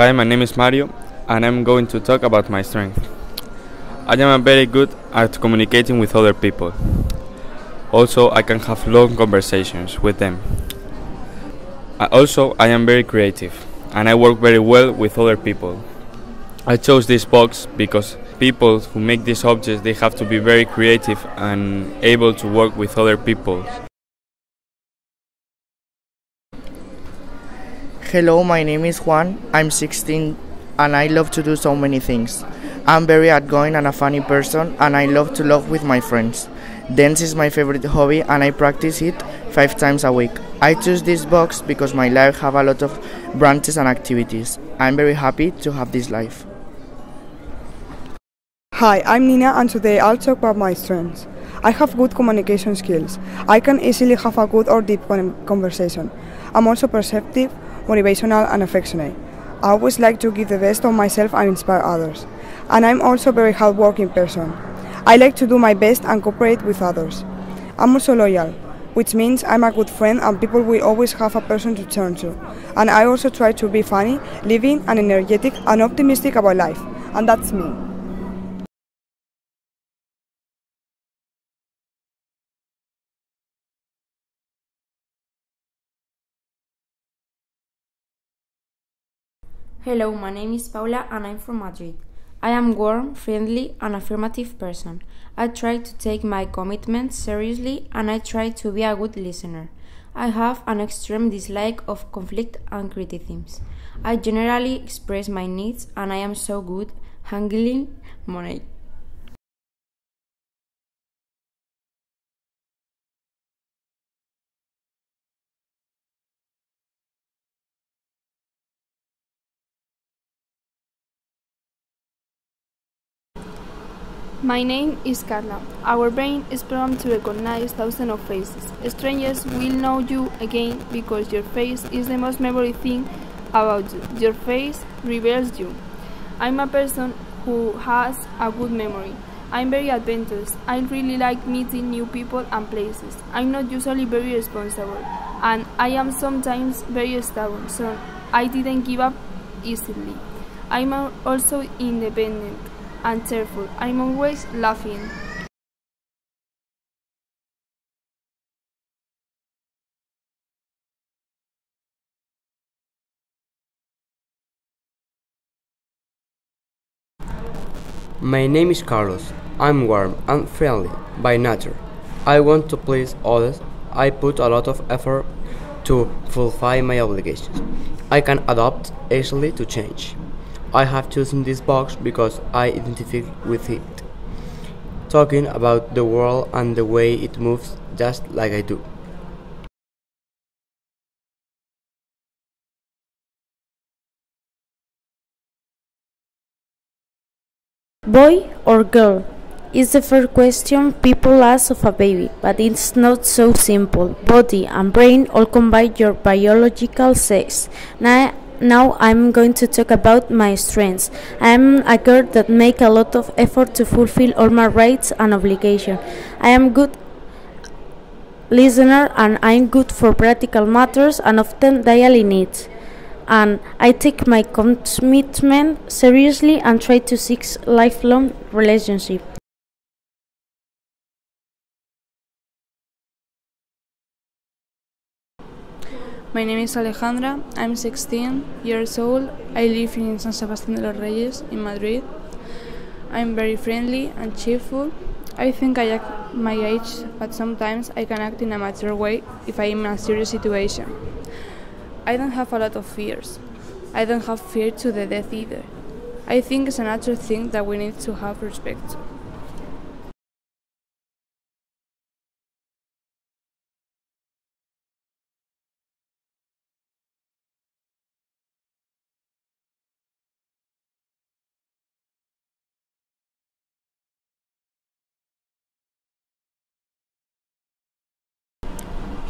Hi, my name is Mario, and I'm going to talk about my strength. I am very good at communicating with other people. Also, I can have long conversations with them. Also, I am very creative, and I work very well with other people. I chose this box because people who make these objects, they have to be very creative and able to work with other people. Hello, my name is Juan, I'm 16 and I love to do so many things. I'm very outgoing and a funny person and I love to laugh with my friends. Dance is my favorite hobby and I practice it 5 times a week. I choose this box because my life have a lot of branches and activities. I'm very happy to have this life. Hi, I'm Nina and today I'll talk about my strengths. I have good communication skills. I can easily have a good or deep conversation. I'm also perceptive, motivational and affectionate. I always like to give the best of myself and inspire others. And I'm also a very hardworking person. I like to do my best and cooperate with others. I'm also loyal, which means I'm a good friend and people will always have a person to turn to. And I also try to be funny, living and energetic and optimistic about life. And that's me. Hello, my name is Paula and I'm from Madrid. I am warm, friendly and affirmative person. I try to take my commitments seriously and I try to be a good listener. I have an extreme dislike of conflict and criticisms. I generally express my needs and I am so good handling money. My name is Carla. Our brain is programmed to recognize thousands of faces. Strangers will know you again because your face is the most memorable thing about you. Your face reveals you. I'm a person who has a good memory. I'm very adventurous. I really like meeting new people and places. I'm not usually very responsible and I am sometimes very stubborn, so I didn't give up easily. I'm also independent and cheerful. I'm always laughing. My name is Carlos. I'm warm and friendly by nature. I want to please others. I put a lot of effort to fulfill my obligations. I can adapt easily to change. I have chosen this box because I identify with it, talking about the world and the way it moves just like I do. Boy or girl is the first question people ask of a baby, but it's not so simple. Body and brain all combine your biological sex. Now I'm going to talk about my strengths. I'm a girl that makes a lot of effort to fulfill all my rights and obligations. I am good listener and I'm good for practical matters and often daily needs. And I take my commitment seriously and try to seek lifelong relationships. My name is Alejandra, I'm 16 years old, I live in San Sebastián de los Reyes in Madrid. I'm very friendly and cheerful. I think I act my age, but sometimes I can act in a mature way if I'm in a serious situation. I don't have a lot of fears. I don't have fear to the death either. I think it's a natural thing that we need to have respect to.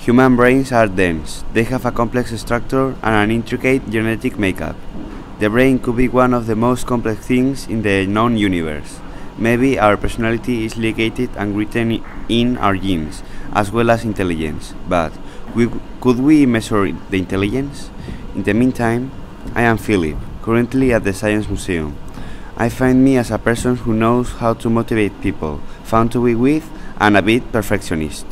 Human brains are dense. They have a complex structure and an intricate genetic makeup. The brain could be one of the most complex things in the known universe. Maybe our personality is legated and written in our genes, as well as intelligence. But could we measure the intelligence? In the meantime, I am Philip, currently at the Science Museum. I find me as a person who knows how to motivate people, fun to be with, and a bit perfectionist.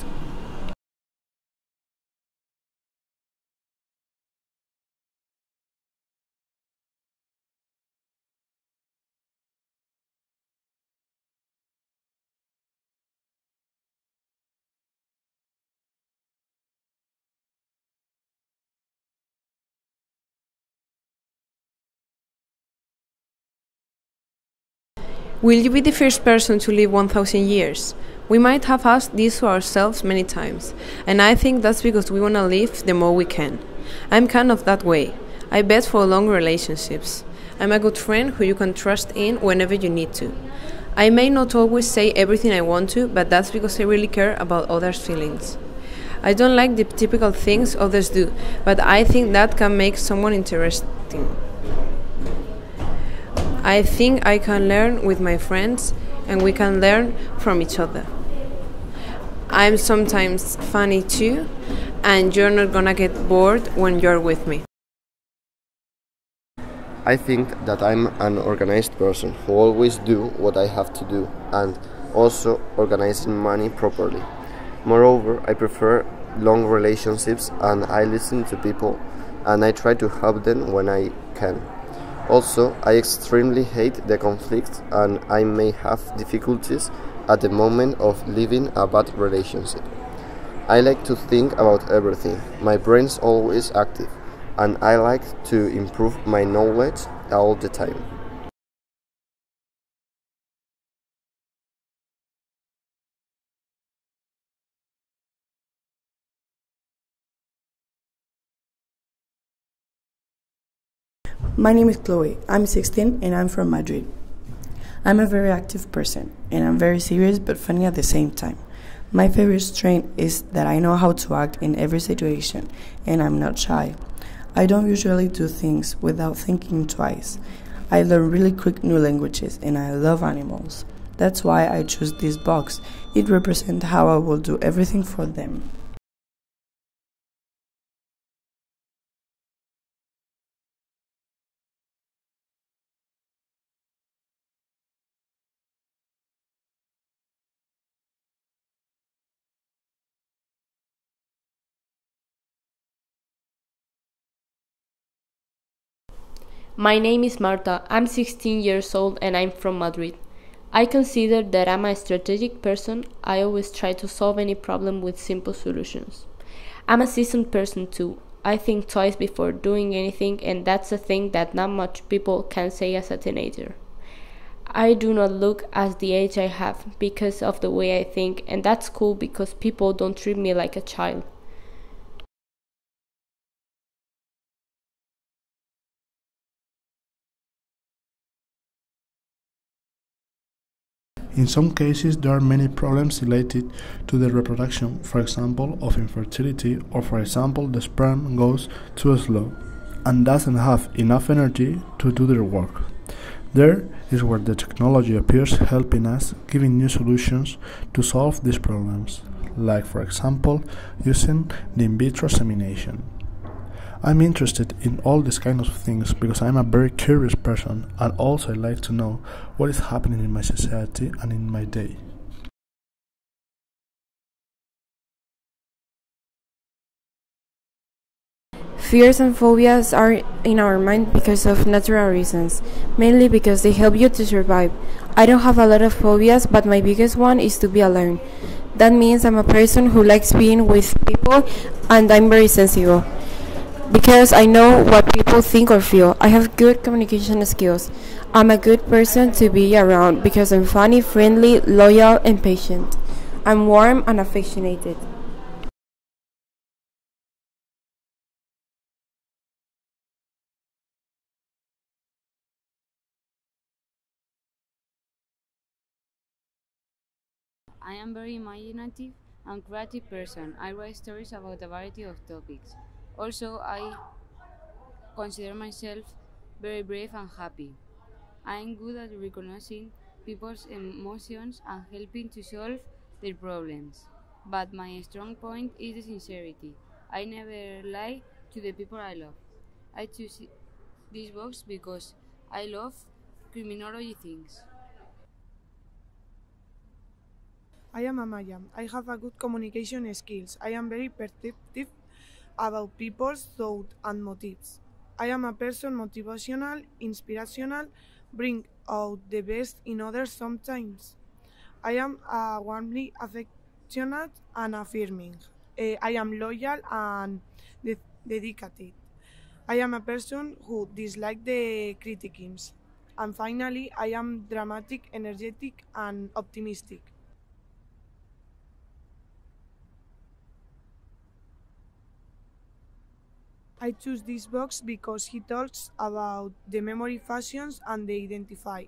Will you be the first person to live 1,000 years? We might have asked this to ourselves many times, and I think that's because we want to live the more we can. I'm kind of that way. I bet for long relationships. I'm a good friend who you can trust in whenever you need to. I may not always say everything I want to, but that's because I really care about others' feelings. I don't like the typical things others do, but I think that can make someone interesting. I think I can learn with my friends, and we can learn from each other. I'm sometimes funny too, and you're not gonna get bored when you're with me. I think that I'm an organized person who always do what I have to do, and also organizing money properly. Moreover, I prefer long relationships, and I listen to people, and I try to help them when I can. Also, I extremely hate the conflicts, and I may have difficulties at the moment of leaving a bad relationship. I like to think about everything. My brain's always active, and I like to improve my knowledge all the time. My name is Chloe, I'm 16 and I'm from Madrid. I'm a very active person and I'm very serious but funny at the same time. My favorite trait is that I know how to act in every situation and I'm not shy. I don't usually do things without thinking twice. I learn really quick new languages and I love animals. That's why I choose this box. It represents how I will do everything for them. My name is Marta, I'm 16 years old and I'm from Madrid. I consider that I'm a strategic person. I always try to solve any problem with simple solutions. I'm a seasoned person too. I think twice before doing anything, and that's a thing that not much people can say as a teenager. I do not look as the age I have because of the way I think, and that's cool because people don't treat me like a child. In some cases, there are many problems related to the reproduction, for example, of infertility, or for example, the sperm goes too slow and doesn't have enough energy to do their work. There is where the technology appears helping us, giving new solutions to solve these problems, like for example, using the in vitro semination. I'm interested in all these kind of things because I'm a very curious person, and also I like to know what is happening in my society and in my day. Fears and phobias are in our mind because of natural reasons, mainly because they help you to survive. I don't have a lot of phobias, but my biggest one is to be alone. That means I'm a person who likes being with people, and I'm very sensitive, because I know what people think or feel. I have good communication skills. I'm a good person to be around because I'm funny, friendly, loyal, and patient. I'm warm and affectionate. I am very imaginative and creative person. I write stories about a variety of topics. Also, I consider myself very brave and happy. I am good at recognizing people's emotions and helping to solve their problems. But my strong point is the sincerity. I never lie to the people I love. I choose this box because I love criminology things. I am Amaya. I have a good communication skills. I am very perceptive about people's thoughts and motives. I am a person motivational, inspirational, bring out the best in others sometimes. I am warmly affectionate and affirming. I am loyal and dedicated. I am a person who dislikes the criticisms. And finally, I am dramatic, energetic and optimistic. I choose this box because he talks about the memory functions and they identify.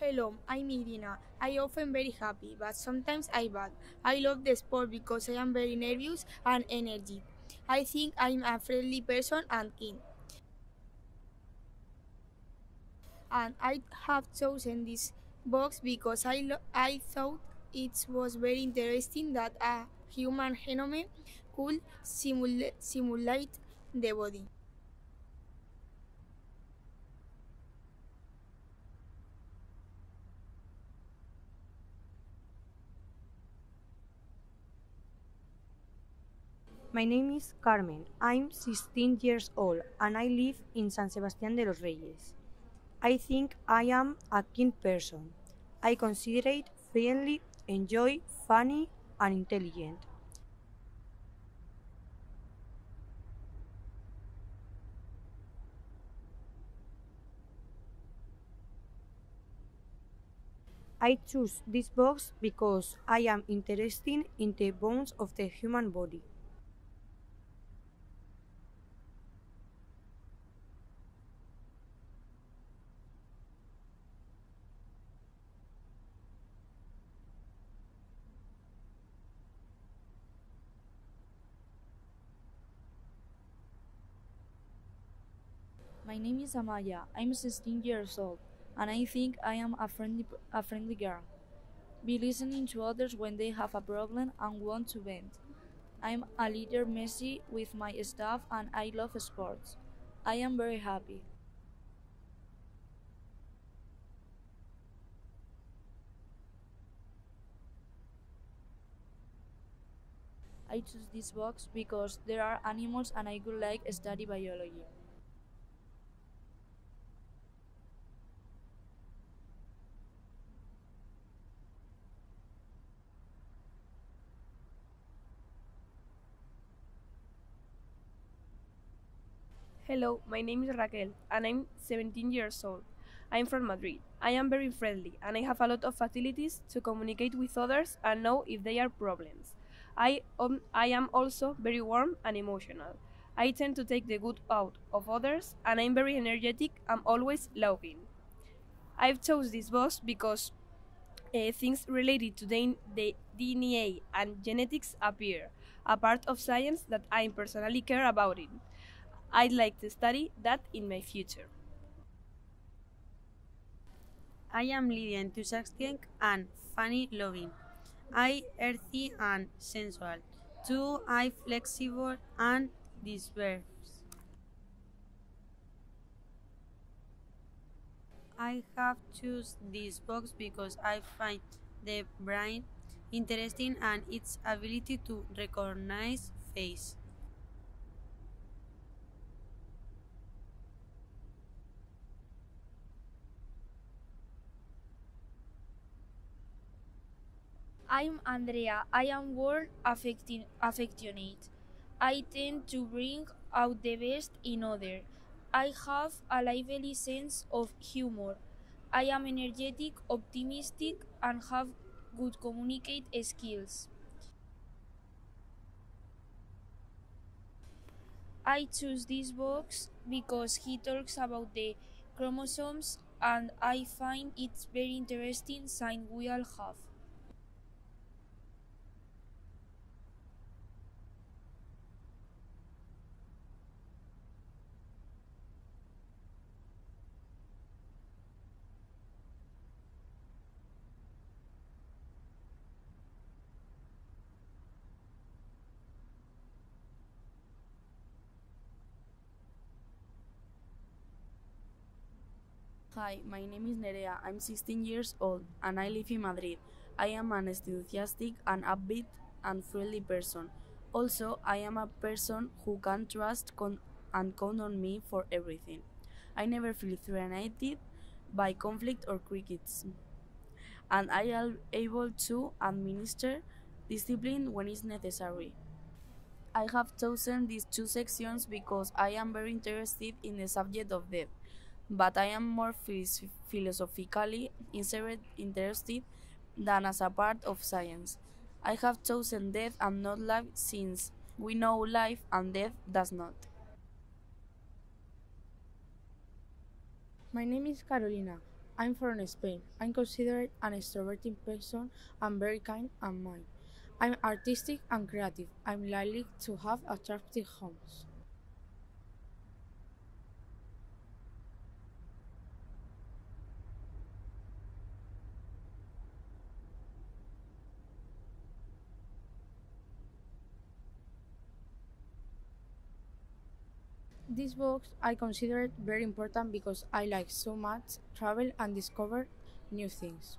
Hello, I'm Irina. I often very happy, but sometimes I'm bad. I love the sport because I am very nervous and energetic. I think I'm a friendly person and kind. And I have chosen this box because I thought it was very interesting that a human genome could simulate the body. My name is Carmen. I'm 16 years old and I live in San Sebastián de los Reyes. I think I am a kind person. I consider it friendly, enjoy, funny and intelligent. I choose this box because I am interested in the bones of the human body. My name is Amaya. I'm 16 years old, and I think I am a friendly girl. Be listening to others when they have a problem and want to vent. I'm a little messy with my stuff, and I love sports. I am very happy. I choose this box because there are animals, and I would like to study biology. Hello, my name is Raquel and I'm 17 years old. I'm from Madrid. I am very friendly and I have a lot of facilities to communicate with others and know if they are problems. I am also very warm and emotional. I tend to take the good out of others and I'm very energetic and always laughing. I've chosen this box because things related to the DNA and genetics appear, a part of science that I personally care about it. I'd like to study that in my future. I am Lydia, enthusiastic and funny-loving. I earthy and sensual. Too, I flexible and diverse. I have chosen this box because I find the brain interesting and its ability to recognize face. I'm Andrea. I am warm, affectionate. I tend to bring out the best in others. I have a lively sense of humor. I am energetic, optimistic, and have good communicate skills. I choose this box because he talks about the chromosomes, and I find it's very interesting sign we all have. Hi, my name is Nerea, I'm 16 years old and I live in Madrid. I am an enthusiastic and upbeat and friendly person. Also, I am a person who can trust and count on me for everything. I never feel threatened by conflict or criticism, and I am able to administer discipline when it's necessary. I have chosen these two sections because I am very interested in the subject of death, but I am more philosophically interested than as a part of science. I have chosen death and not life since we know life and death does not. My name is Carolina. I'm from Spain. I'm considered an extroverted person and very kind and mild. I'm artistic and creative. I'm likely to have attractive homes. This book I consider it very important because I like so much travel and discover new things.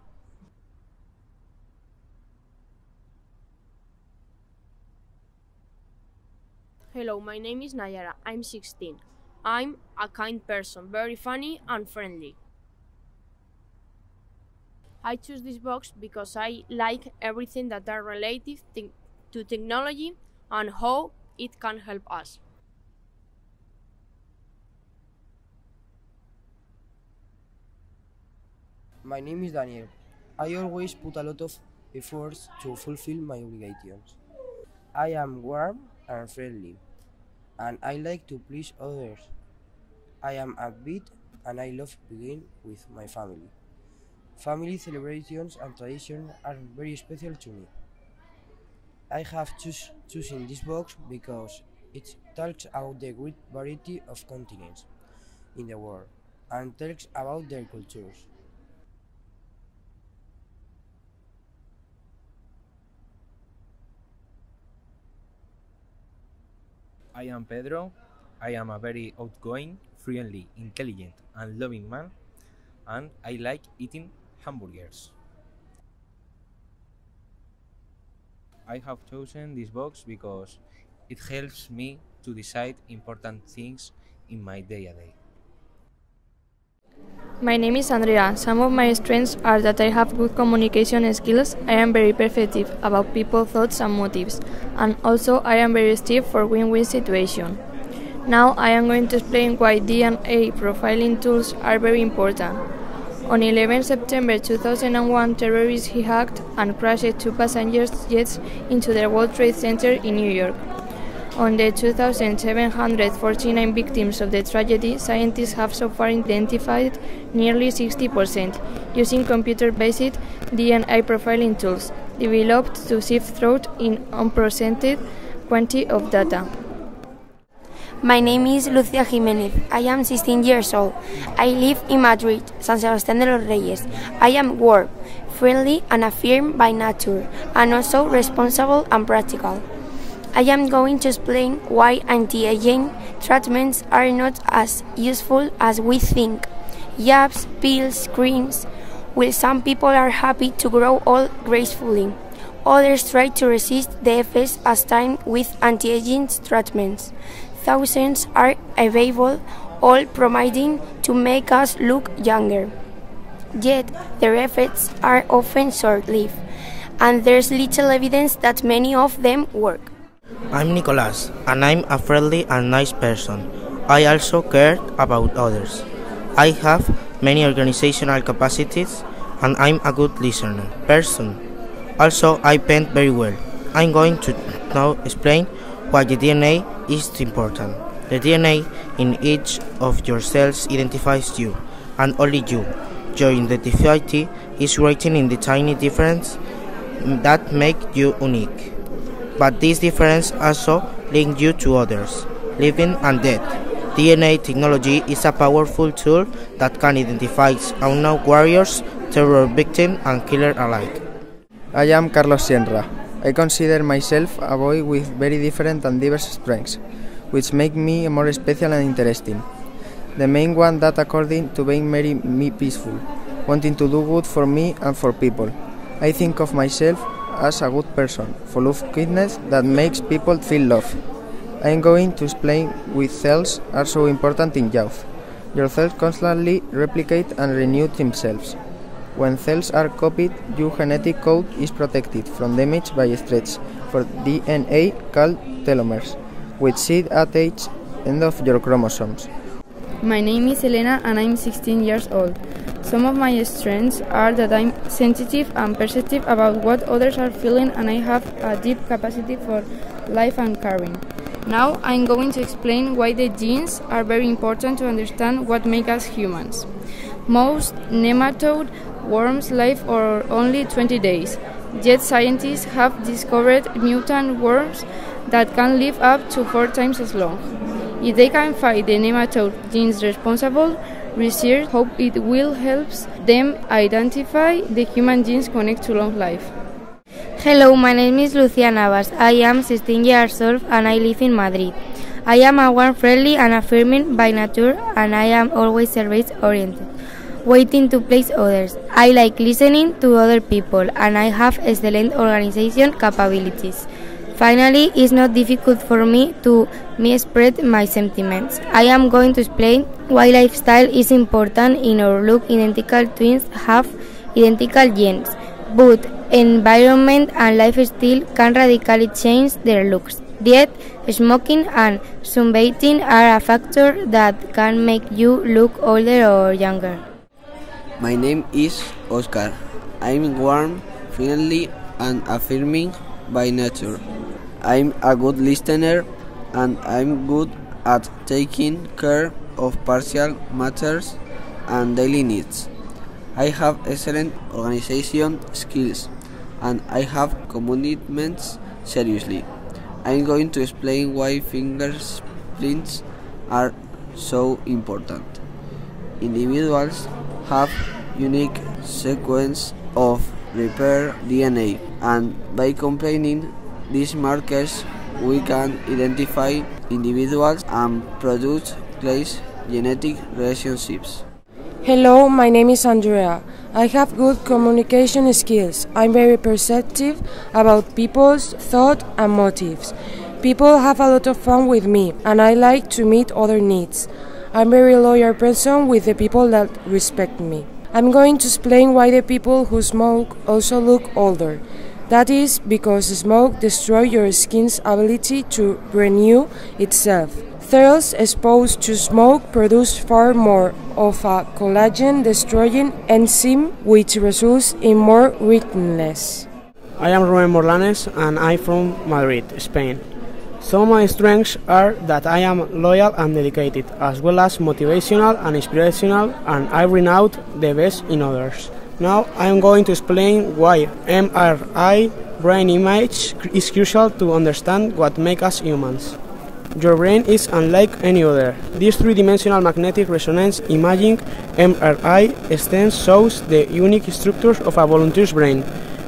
Hello, my name is Nayara. I'm 16. I'm a kind person, very funny and friendly. I choose this book because I like everything that are related to technology and how it can help us. My name is Daniel. I always put a lot of efforts to fulfill my obligations. I am warm and friendly, and I like to please others. I am upbeat, and I love being with my family. Family celebrations and traditions are very special to me. I have chosen this book because it talks about the great variety of continents in the world and talks about their cultures. I am Pedro. I am a very outgoing, friendly, intelligent and loving man, and I like eating hamburgers. I have chosen this box because it helps me to decide important things in my day-to-day. My name is Andrea. Some of my strengths are that I have good communication skills, I am very perceptive about people's thoughts and motives, and also I am very stiff for win-win situations. Now I am going to explain why DNA profiling tools are very important. On 11 September 2001, terrorists hijacked and crashed two passenger jets into the World Trade Center in New York. On the 2,749 victims of the tragedy, scientists have so far identified nearly 60% using computer-based DNA profiling tools developed to sift through an unprecedented quantity of data. My name is Lucia Jiménez. I am 16 years old. I live in Madrid, San Sebastián de los Reyes. I am warm, friendly and affirmed by nature, and also responsible and practical. I am going to explain why anti-aging treatments are not as useful as we think. Jabs, pills, creams. While some people are happy to grow old gracefully, others try to resist the effects as time with anti-aging treatments. Thousands are available, all promising to make us look younger. Yet, their effects are often short-lived, and there's little evidence that many of them work. I'm Nicolas, and I'm a friendly and nice person. I also care about others. I have many organizational capacities, and I'm a good listener person. Also, I paint very well. I'm going to now explain why the DNA is important. The DNA in each of your cells identifies you, and only you. Your identity is written in the tiny difference that make you unique. But this difference also links you to others, living and dead. DNA technology is a powerful tool that can identify unknown warriors, terror victims and killers alike. I am Carlos Sierra. I consider myself a boy with very different and diverse strengths, which make me more special and interesting. The main one that according to being very peaceful, wanting to do good for me and for people. I think of myself as a good person, full of kindness that makes people feel love. I'm going to explain which cells are so important in youth. Your cells constantly replicate and renew themselves. When cells are copied, your genetic code is protected from damage by stretch for DNA called telomeres, which sit at each end of your chromosomes. My name is Elena and I'm 16 years old. Some of my strengths are that I'm sensitive and perceptive about what others are feeling, and I have a deep capacity for life and caring. Now I'm going to explain why the genes are very important to understand what makes us humans. Most nematode worms live for only 20 days, yet scientists have discovered mutant worms that can live up to 4 times as long. If they can find the nematode genes responsible, research hopes it will help them identify the human genes connected to long life. Hello, my name is Lucia Navas. I am 16 years old and I live in Madrid. I am a warm-friendly and affirming by nature, and I am always service-oriented, waiting to please others. I like listening to other people and I have excellent organization capabilities. Finally, it's not difficult for me to spread my sentiments. I am going to explain why lifestyle is important in our look. Identical twins have identical genes, but environment and lifestyle can radically change their looks. Yet, smoking and sunbathing are a factor that can make you look older or younger. My name is Oscar. I'm warm, friendly, and affirming by nature. I'm a good listener and I'm good at taking care of partial matters and daily needs. I have excellent organization skills and I have commitments seriously. I'm going to explain why fingerprints are so important. Individuals have unique sequence of repair DNA, and by comparing these markers we can identify individuals and produce close genetic relationships. Hello, my name is Andrea. I have good communication skills. I'm very perceptive about people's thoughts and motives. People have a lot of fun with me and I like to meet other needs. I'm a very loyal person with the people that respect me. I'm going to explain why the people who smoke also look older. That is because smoke destroys your skin's ability to renew itself. Cells exposed to smoke produce far more of a collagen-destroying enzyme, which results in more wrinkles. I am Rubén Morlanes and I'm from Madrid, Spain. Some of my strengths are that I am loyal and dedicated, as well as motivational and inspirational, and I bring out the best in others. Now I'm going to explain why MRI brain image is crucial to understand what makes us humans. Your brain is unlike any other. This 3-dimensional magnetic resonance imaging MRI scan shows the unique structures of a volunteer's brain.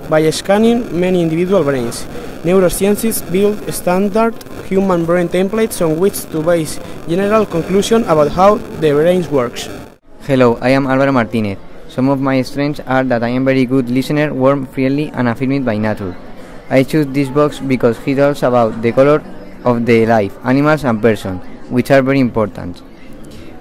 By scanning many individual brains, neuroscientists build standard human brain templates on which to base general conclusions about how the brain works. Hello, I am Álvaro Martínez. Some of my strengths are that I am very good listener, warm, friendly and affirming by nature. I choose this box because he talks about the color of the life, animals and person, which are very important.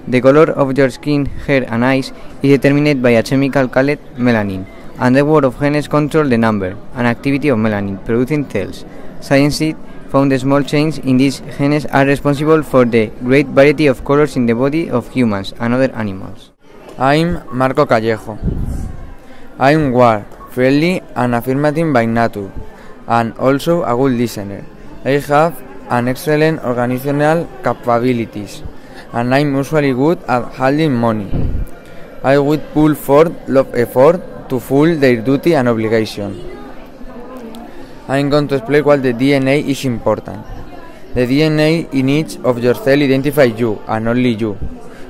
The color of your skin, hair and eyes is determined by a chemical called melanin, and the word of genes control the number and activity of melanin producing cells. Science found a small change in these genes are responsible for the great variety of colors in the body of humans and other animals. I'm Marco Callejo. I'm warm, friendly and affirmative by nature, and also a good listener. I have an excellent organizational capabilities, and I'm usually good at handling money. I would pull forth love effort to fulfill their duty and obligation. I am going to explain why the DNA is important. The DNA in each of your cells identifies you and only you.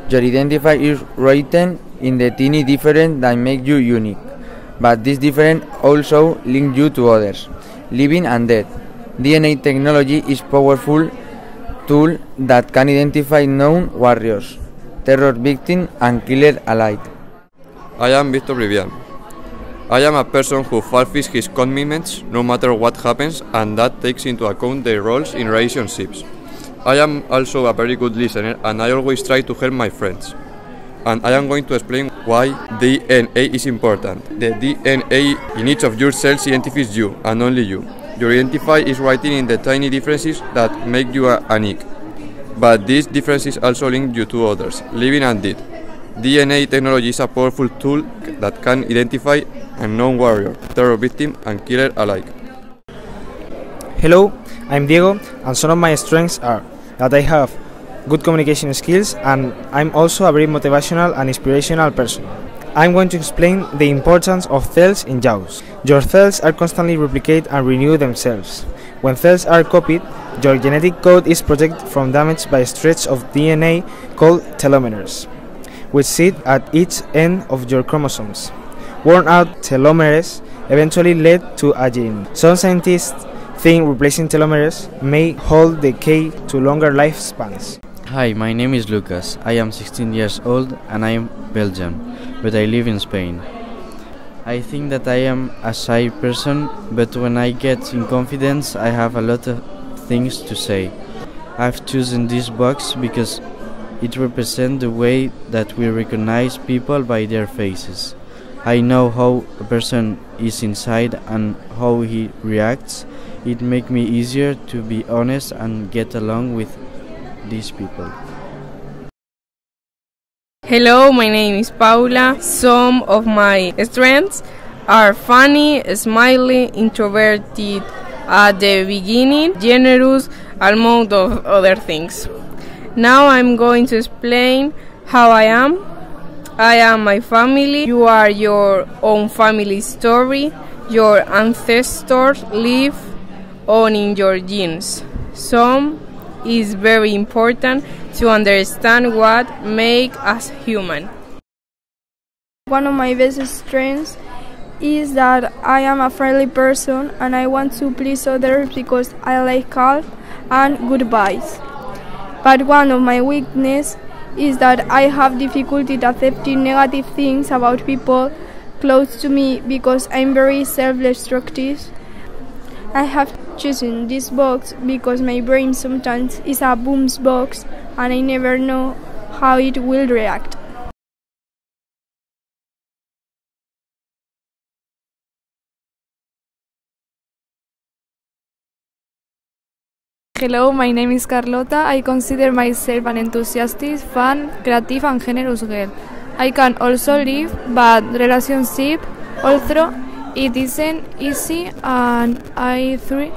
Your identity is written in the tiny difference that make you unique, but this difference also links you to others, living and dead. DNA technology is a powerful tool that can identify known warriors, terror victim and killer alike. I am Victor Vivian. I am a person who fulfills his commitments no matter what happens, and that takes into account their roles in relationships. I am also a very good listener, and I always try to help my friends. And I am going to explain why DNA is important. The DNA in each of your cells identifies you, and only you. Your identity is written in the tiny differences that make you unique. But these differences also link you to others, living and dead. DNA technology is a powerful tool that can identify a known warrior, terror victim, and killer alike. Hello, I'm Diego, and some of my strengths are that I have good communication skills, and I'm also a very motivational and inspirational person. I'm going to explain the importance of cells in JAWS. Your cells are constantly replicated and renew themselves. When cells are copied, your genetic code is protected from damage by strands of DNA called telomeres, which sit at each end of your chromosomes. Worn-out telomeres eventually led to aging. Some scientists think replacing telomeres may hold the key to longer lifespans. Hi, my name is Lucas. I am 16 years old and I am Belgian, but I live in Spain. I think that I am a shy person, but when I get in confidence, I have a lot of things to say. I've chosen this box because it represents the way that we recognize people by their faces. I know how a person is inside and how he reacts. It makes me easier to be honest and get along with these people. Hello, my name is Paula. Some of my strengths are funny, smiley, introverted at the beginning, generous, among other things. Now I'm going to explain how I am. I am my family. You are your own family story. Your ancestors live on in your genes. So it's very important to understand what makes us human. One of my best strengths is that I am a friendly person and I want to please others because I like calm and good vibes. But one of my weaknesses is that I have difficulty accepting negative things about people close to me because I'm very self-destructive. I have chosen this box because my brain sometimes is a boom's box and I never know how it will react. Hello, my name is Carlota. I consider myself an enthusiastic, fun, creative and generous girl. I can also live, but relationship, although it isn't easy, and I try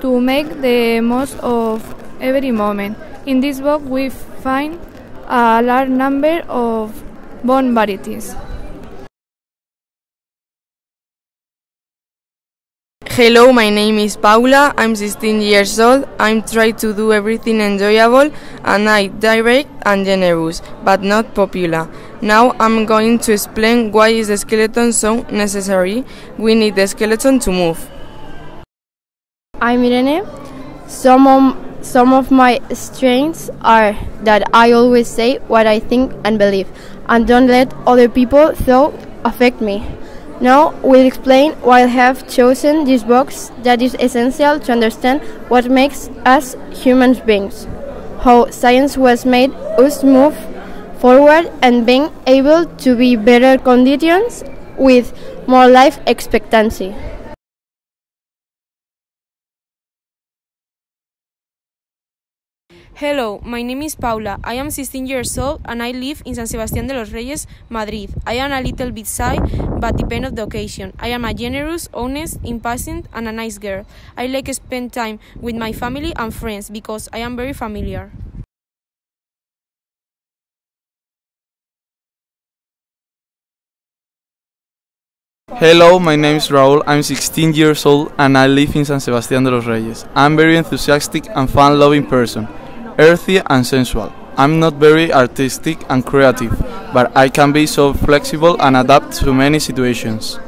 to make the most of every moment. In this book we find a large number of bone varieties. Hello, my name is Paula, I'm 16 years old, I try to do everything enjoyable and I'm direct and generous, but not popular. Now I'm going to explain why is the skeleton so necessary. We need the skeleton to move. I'm Irene. Some of my strengths are that I always say what I think and believe, and don't let other people thoughts affect me. Now we'll explain why I have chosen this box that is essential to understand what makes us human beings, how science has made us move forward and being able to be better conditions with more life expectancy. Hello, my name is Paula. I am 16 years old and I live in San Sebastián de los Reyes, Madrid. I am a little bit shy, but depends on the occasion. I am a generous, honest, impatient and a nice girl. I like to spend time with my family and friends because I am very familiar. Hello, my name is Raúl, I'm 16 years old and I live in San Sebastián de los Reyes. I'm a very enthusiastic and fun-loving person, earthy and sensual. I'm not very artistic and creative, but I can be so flexible and adapt to many situations.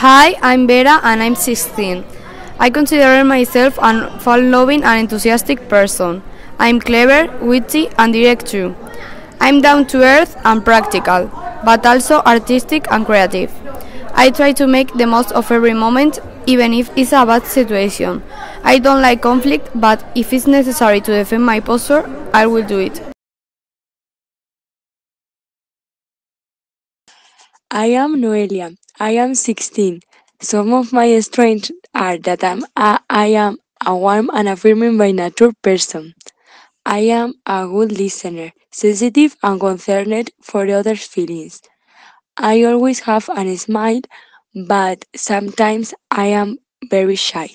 Hi, I'm Vera and I'm 16. I consider myself a fun-loving and enthusiastic person. I'm clever, witty and direct too. I'm down-to-earth and practical, but also artistic and creative. I try to make the most of every moment, even if it's a bad situation. I don't like conflict, but if it's necessary to defend my posture, I will do it. I am Noelia. I am 16. Some of my strengths are that I am a warm and affirming by nature person. I am a good listener, sensitive and concerned for others' feelings. I always have a smile, but sometimes I am very shy.